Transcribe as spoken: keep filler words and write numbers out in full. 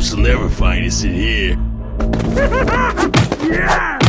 cops will never find us in here. Yeah!